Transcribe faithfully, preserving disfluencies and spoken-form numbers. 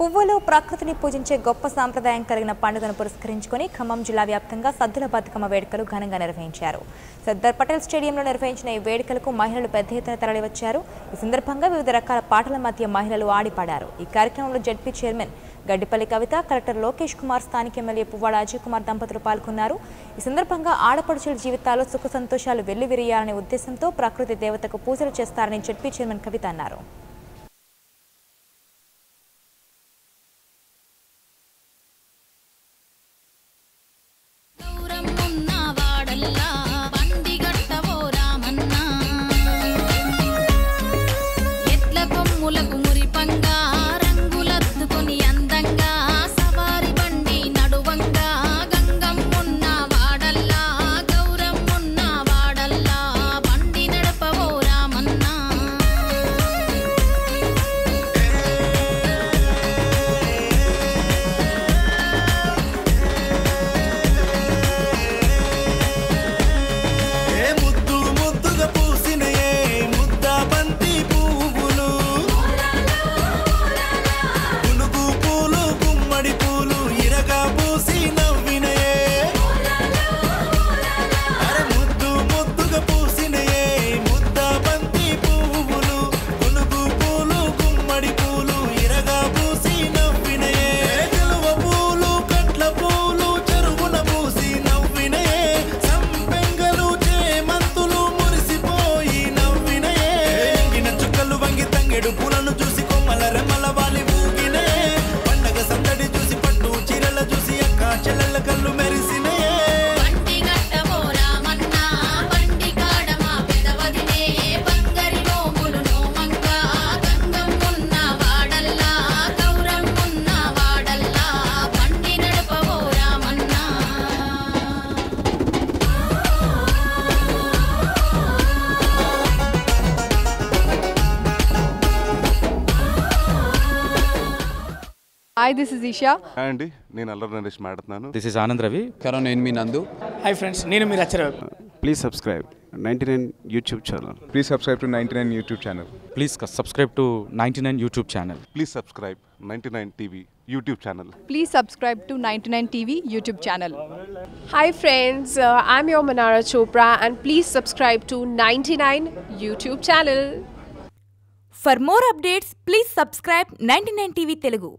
పువ్వులు ప్రకృతిని పూజించే గొప్ప సాంప్రదాయం కలిగిన పండుగను పురస్కరించుకొని ఖమ్మం జిల్లా వ్యాప్తంగా సద్దుల బతుకమ్మ వేడుకలు ఘనంగా నిర్వహించారు. సర్దార్ పటేల్ స్టేడియంలో నిర్వహించిన ఈ వేడుకలకు మహిళలు పెద్ద ఎత్తున తరలివచ్చారు. ఈ సందర్భంగా వివిధ రకాల పాటల మధ్య మహిళలు ఆడిపాడారు. ఈ కార్యక్రమంలో ZP chairman Gaddipalli Kavitha, collector Lokesh Kumar, స్థానిక ఎమ్మెల్యే పువ్వాడ అజయ్ కుమార్ దంపతులు పాల్గొన్నారు. ఈ సందర్భంగా ఆడపడుచుల జీవితాల్లో సుఖ సంతోషాలు వెల్లివిరియాలనే ఉద్దేశంతో ప్రకృతి దేవతకు పూజలు చేస్తారని జెడ్పీ చైర్మన్ కవిత అన్నారు. Hi, this is Isha. Hi Andy, నేను అల్లరి నరేష్ మాట్లాడుతున్నాను. This is Anandravi. Karan and me Nandu. Hi friends, నేను మీ రచరవ్. Please subscribe ninety-nine YouTube channel. Please subscribe to ninety-nine YouTube channel. Please subscribe to ninety-nine YouTube channel. Please subscribe ninety-nine T V YouTube channel. Please subscribe to ninety-nine T V YouTube channel. Hi friends, uh, I'm your Manara Chopra and please subscribe to ninety-nine YouTube channel. For more updates, please subscribe ninety-nine T V Telugu.